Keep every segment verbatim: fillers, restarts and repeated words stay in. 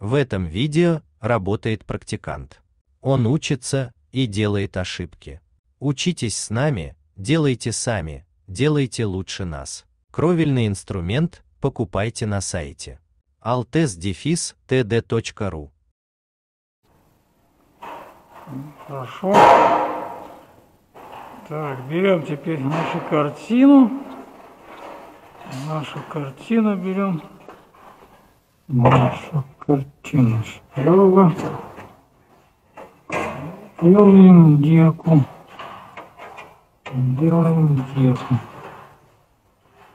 В этом видео работает практикант. Он учится и делает ошибки. Учитесь с нами, делайте сами, делайте лучше нас. Кровельный инструмент покупайте на сайте алтес дефис точка ти ди точка ру. Хорошо. Так, берем теперь нашу картину. Нашу картину берем. Нашу картину справа. Делаем дырку. Делаем дырку.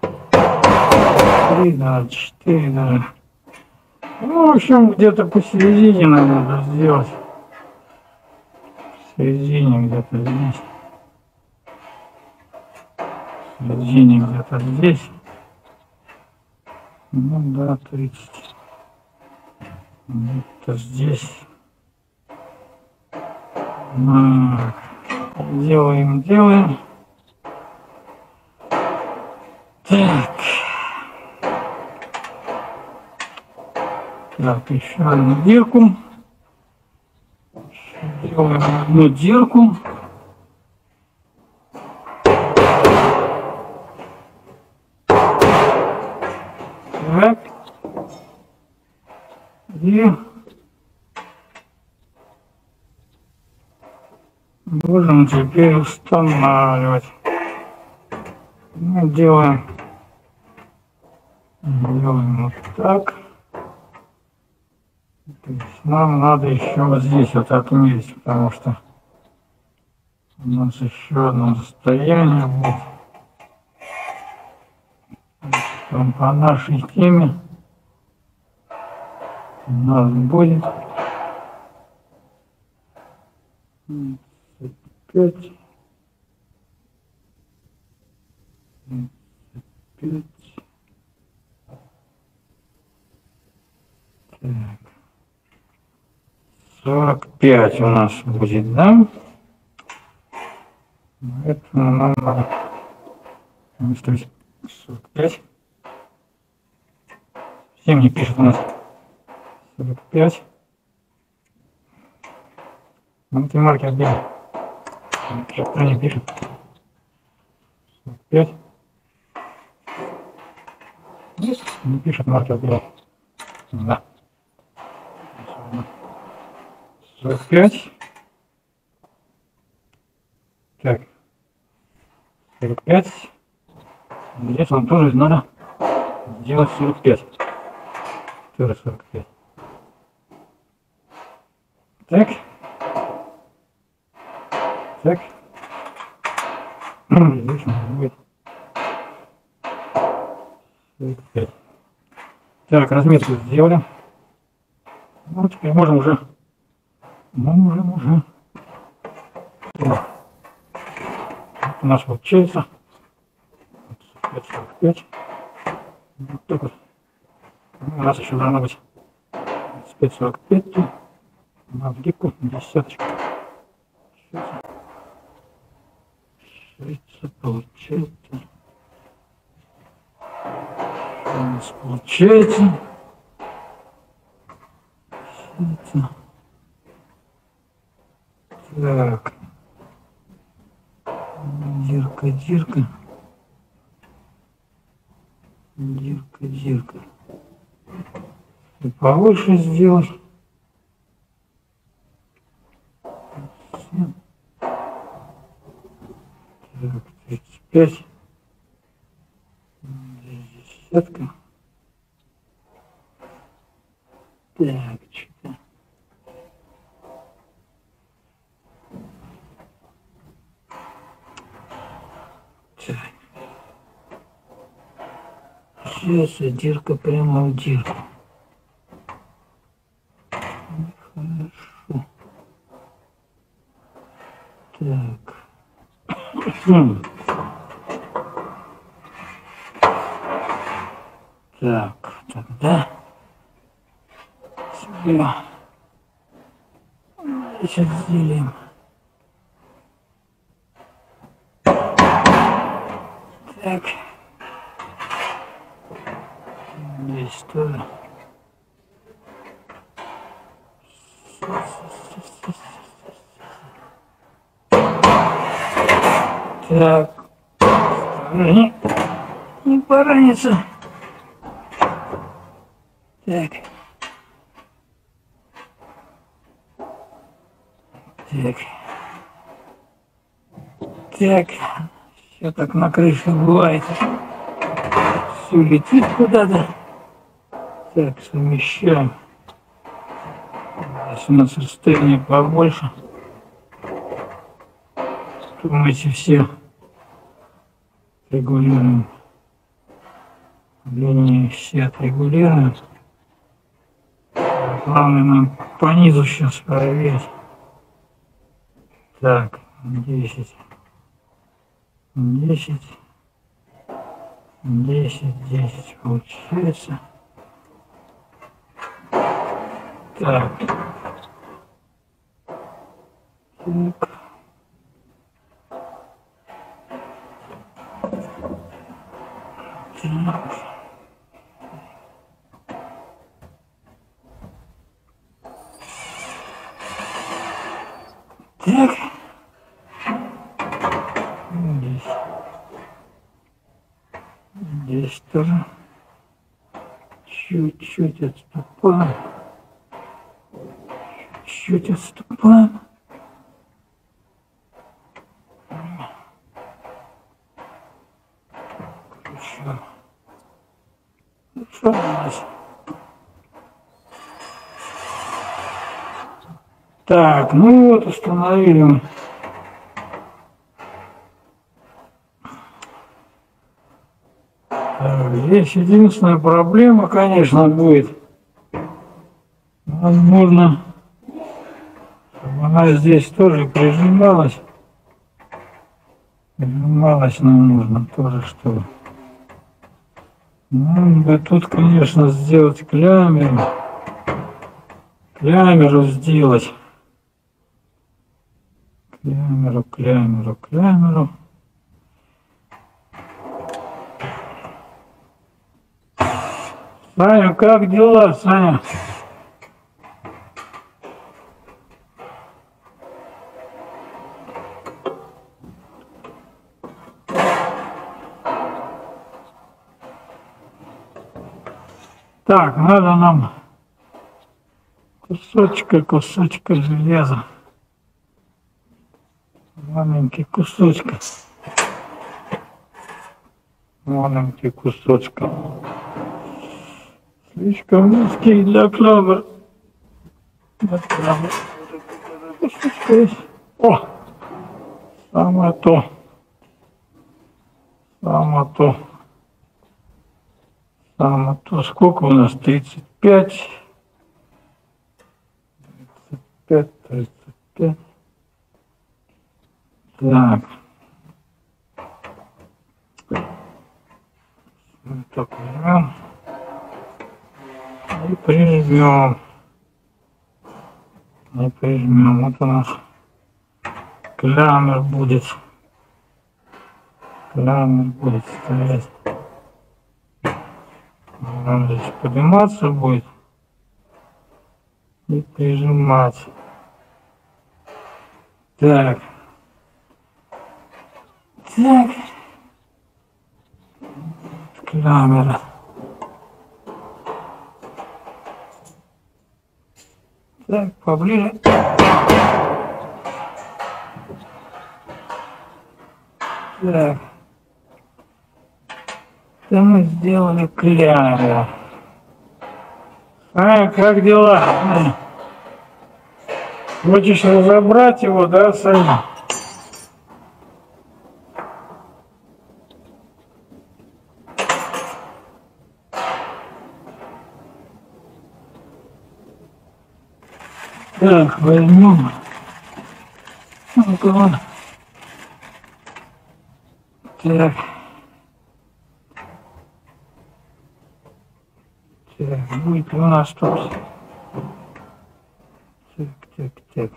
Три даже, четыре даже. Ну, в общем, где-то посередине надо сделать. В середине где-то здесь. В середине где-то здесь. Ну да, тридцать. Где-то здесь. Так. Делаем, делаем. Так. Так, еще одну дырку. Еще делаем одну дырку. Так. И будем теперь устанавливать. Мы делаем, делаем вот так. То есть нам надо еще вот здесь вот отмерить, потому что у нас еще одно состояние будет. Там по нашей теме у нас будет пять, пять. Так. сорок пять у нас будет, да? Поэтому нам надо выставить сорок пять. Всем не пишут у нас сорок пять. Эти маркер делаем. Никто не пишет. сорок пять. Здесь не пишет маркер делаем. Да. сорок пять. Так. сорок пять. Здесь нам тоже надо сделать сорок пять. Тоже сорок пять. Так. Так. Здесь надо будет сорок пять. Так, разметку сделали. Ну, теперь можем уже. Можем уже. Вот у нас получается. сорок пять, сорок пять. Вот так вот. У нас еще должно быть пять сорок пять. На вдику десяточка. Получается. Получается. Что у нас получается? Получается. Так, дирка, дирка, дирка, дирка, и повыше сделать, так, тридцать пять, десятка, так, что-то. Сейчас дырка прямо в дырку. Хорошо. Так. Так, тогда сюда. Сейчас сделаем. Так. Здесь тоже. Так. Не, не поранится. Так. Так. Так. Все так на крыше бывает. Все летит куда-то. Так, совмещаем. Здесь у нас расстояние побольше. Чтобы эти все регулируем. Линии все отрегулируем. Главное нам по низу сейчас проверить. Так, десять. десять. десять, десять получается. Так. Так. Так. Так. Здесь. Здесь тоже чуть-чуть отступаем. Чуть-чуть отступаем. Еще. Что у нас? Так, ну вот установили. Так, здесь единственная проблема, конечно, будет. Возможно, чтобы она здесь тоже прижималась. Прижималась нам нужно тоже, чтобы. Нам бы тут, конечно, сделать клямеру. Клямеру сделать. Клямеру, клямеру, клямеру. Саня, как дела, Саня? Так, надо нам кусочка, кусочка железа. Маленький кусочка. Маленький кусочка. Слишком узкий для клёва. О! Само то. Само то. Там, то сколько у нас? тридцать пять. тридцать пять, тридцать пять. Так. Вот так возьмем. И прижмем. И прижмем. Вот у нас клямер будет. Клямер будет стоять. Он здесь подниматься будет и прижимать. Так. Так. Камера. Так, поближе. Так. Это мы сделали клямеру. А, как дела? Хочешь разобрать его, да, Саня? Так, возьмем. Ну-ка, вон. Так. Так, будет ли у нас тут? Так, так, так.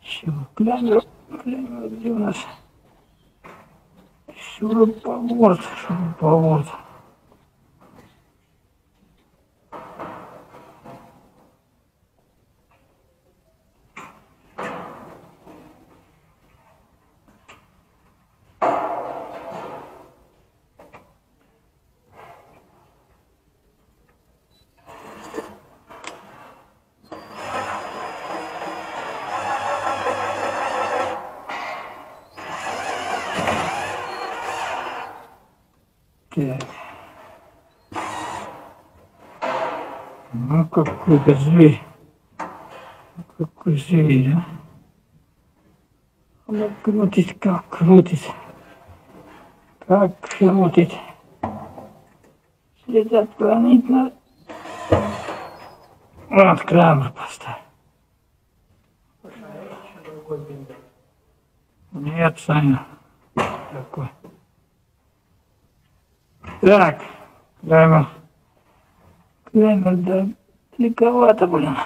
Чего? Клянем, клянем, где у нас? Шуруповерт, шуруповерт. Так. Ну, какой-то зверь. Какой зверь, а? Она крутит, как крутит. Как крутит. След отклонить надо. Вот крамер поставь. Нет, Саня. Такой. Так, крамер. Крамер, да, далековато, блин.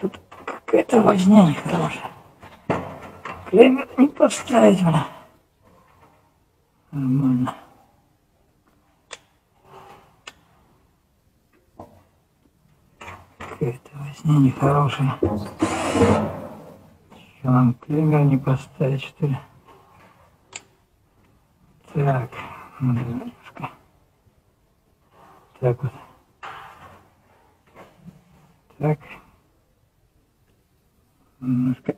Тут какая-то возня нехорошая. Крамер не поставить, блин. Нормально. Какая-то возня нехорошая. Что нам клеммер не поставить, что ли? Так, надо немножко. Так вот. Так. Немножко.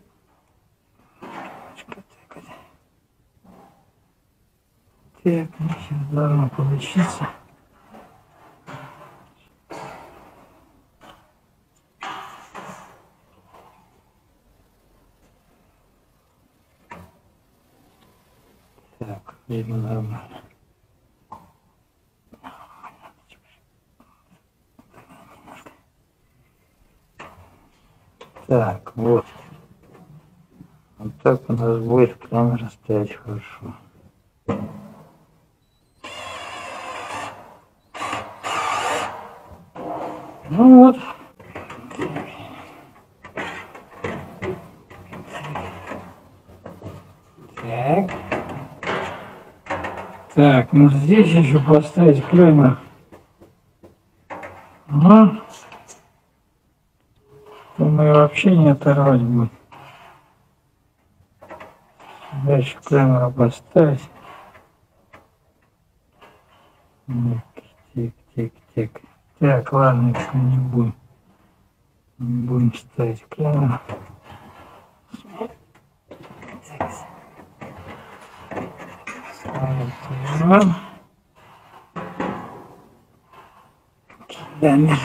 Так, ну сейчас должно получиться. Так, видно нормально. Так, вот. Вот так у нас будет камера стоять хорошо. Ну вот. Так. Так, ну здесь еще поставить клеймер. Ага. Думаю, вообще не оторвать будет. Дальше клеймера поставить. Тик-тик-тик-тик. Так, ладно, если мы не будем, не будем ставить клемму. Ставим клеммер.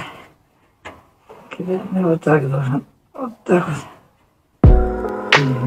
Клеммер вот так должен, вот так вот.